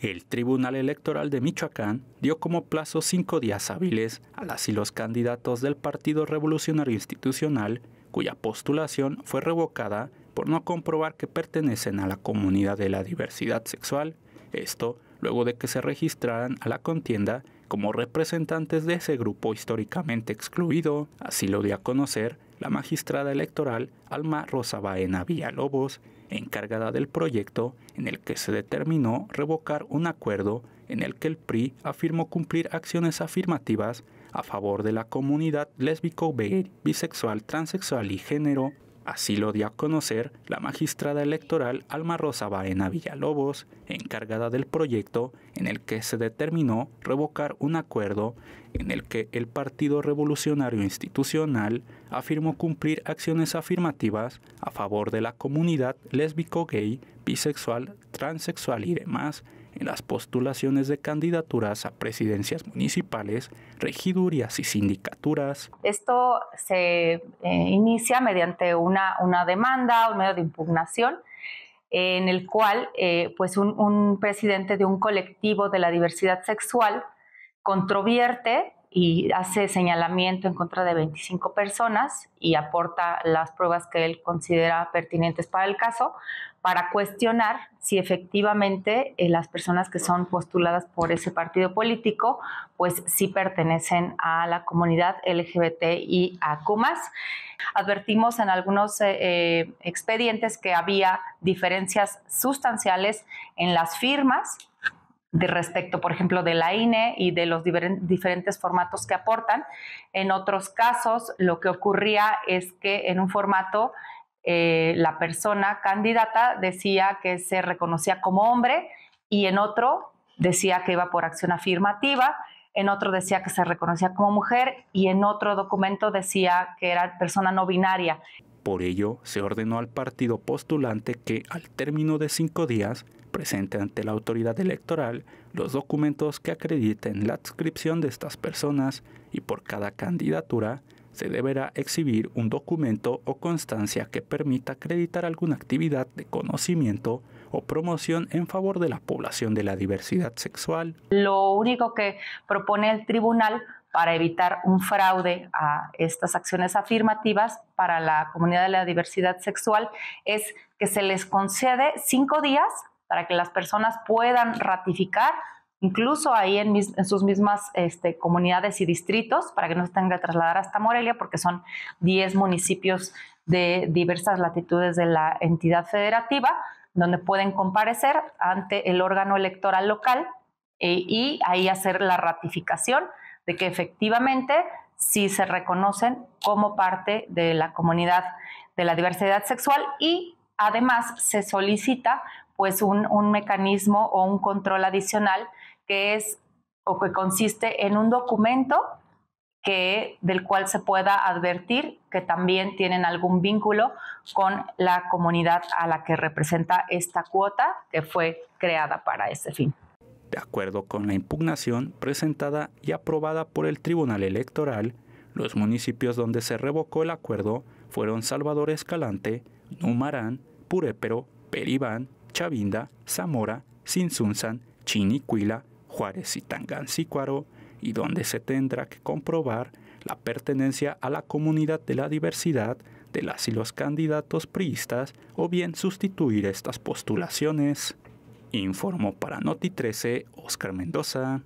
El Tribunal Electoral de Michoacán dio como plazo 5 días hábiles a las y los candidatos del Partido Revolucionario Institucional, cuya postulación fue revocada por no comprobar que pertenecen a la comunidad de la diversidad sexual, esto luego de que se registraran a la contienda como representantes de ese grupo históricamente excluido. Así lo dio a conocer la magistrada electoral Alma Rosa Baena Villalobos, encargada del proyecto en el que se determinó revocar un acuerdo en el que el PRI afirmó cumplir acciones afirmativas a favor de la comunidad lésbico, gay, bisexual, transexual y género. Así lo dio a conocer la magistrada electoral Alma Rosa Baena Villalobos, encargada del proyecto en el que se determinó revocar un acuerdo en el que el Partido Revolucionario Institucional afirmó cumplir acciones afirmativas a favor de la comunidad lésbico, gay, bisexual, transexual y demás en las postulaciones de candidaturas a presidencias municipales, regidurías y sindicaturas. Esto se inicia mediante una demanda, un medio de impugnación, en el cual pues un presidente de un colectivo de la diversidad sexual controvierte y hace señalamiento en contra de 25 personas y aporta las pruebas que él considera pertinentes para el caso para cuestionar si efectivamente las personas que son postuladas por ese partido político pues sí pertenecen a la comunidad LGBTIQ+. Advertimos en algunos expedientes que había diferencias sustanciales en las firmas de respecto, por ejemplo, de la INE y de los diferentes formatos que aportan. En otros casos, lo que ocurría es que en un formato la persona candidata decía que se reconocía como hombre y en otro decía que iba por acción afirmativa, en otro decía que se reconocía como mujer y en otro documento decía que era persona no binaria. Por ello, se ordenó al partido postulante que, al término de 5 días, presente ante la autoridad electoral los documentos que acrediten la adscripción de estas personas, y por cada candidatura se deberá exhibir un documento o constancia que permita acreditar alguna actividad de conocimiento o promoción en favor de la población de la diversidad sexual. Lo único que propone el tribunal para evitar un fraude a estas acciones afirmativas para la comunidad de la diversidad sexual es que se les concede 5 días para que las personas puedan ratificar, incluso ahí en sus mismas comunidades y distritos, para que no se tengan que trasladar hasta Morelia, porque son 10 municipios de diversas latitudes de la entidad federativa, donde pueden comparecer ante el órgano electoral local y ahí hacer la ratificación de que efectivamente sí se reconocen como parte de la comunidad de la diversidad sexual. Y además se solicita pues un mecanismo o un control adicional que es o que consiste en un documento del cual se pueda advertir que también tienen algún vínculo con la comunidad a la que representa esta cuota que fue creada para ese fin. De acuerdo con la impugnación presentada y aprobada por el Tribunal Electoral, los municipios donde se revocó el acuerdo fueron Salvador Escalante, Numarán, Purépero, Peribán, Chavinda, Zamora, Sinzunzán, Chiniquila, Juárez y Tangancícuaro, y donde se tendrá que comprobar la pertenencia a la comunidad de la diversidad de las y los candidatos priistas o bien sustituir estas postulaciones. Informó para Noti 13 Oscar Mendoza.